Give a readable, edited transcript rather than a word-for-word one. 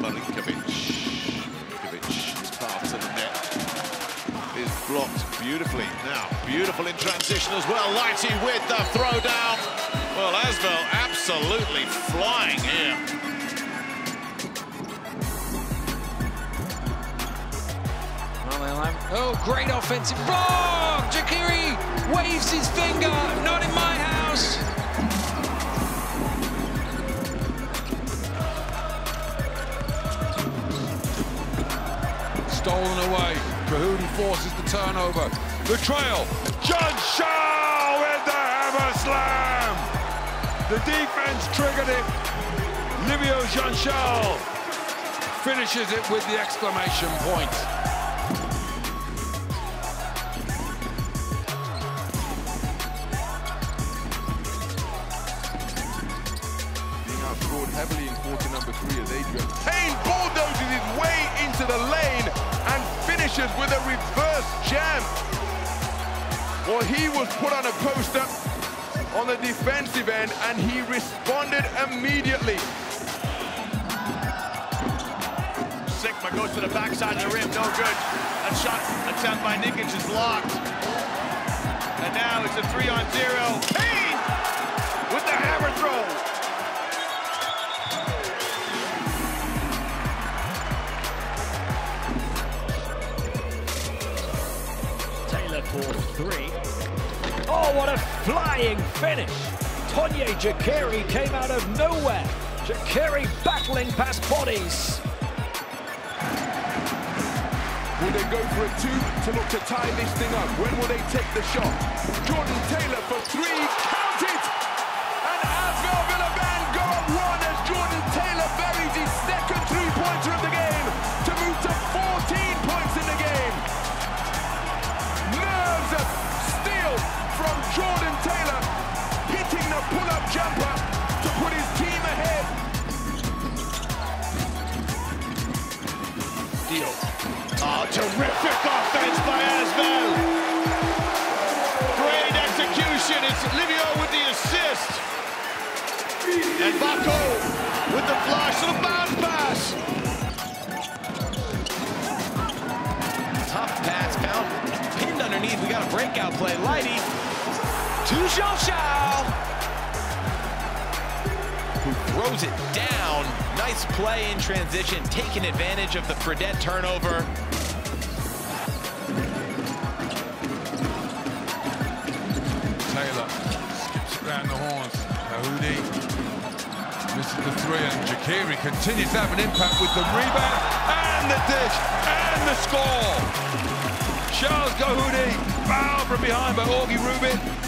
Milinkovic. Milinkovic's path to the net is blocked beautifully. Now, beautiful in transition as well. Lighty with the throw down. Well, Asvel absolutely flying here. Oh, great offensive block! Jekiri waves his finger, not in my house! Stolen away, Kahudi forces the turnover. The trail, Jean-Charles with the hammer slam! The defense triggered it. Livio Jean-Charles finishes it with the exclamation point. Heavily in quarter number 3 as Adrian Payne bulldozes his way into the lane and finishes with a reverse jam. Well, he was put on a poster on the defensive end and he responded immediately. Sigma goes to the backside of the rim, no good. A shot attempt by Nikic is blocked. And now it's a 3-on-0. Payne with the hammer throw. For 3. Oh, what a flying finish! Tonye Jekiri came out of nowhere. Jekiri battling past bodies. Will they go for a 2 to look to tie this thing up? When will they take the shot? Jordan Taylor for 3, count it! And Asvel Villaban go up 1 as Jordan Taylor buries his second 3-pointer of the game to move to 14 points in the game. Steal from Jordan Taylor, hitting the pull-up jumper to put his team ahead. Deal. Oh, terrific offense by Asvel. Great execution. It's Livio with the assist. And Bako with the flash and a bounce pass. Tough pass found. Underneath, we got a breakout play. Lighty to Xiao Xiao, who throws it down. Nice play in transition, taking advantage of the Fredette turnover. Taylor skips around the horns. Kahudi misses the 3, and Jekiri continues to have an impact with the rebound and the dish and the score. Charles Kahudi, fouled from behind by Augie Rubin.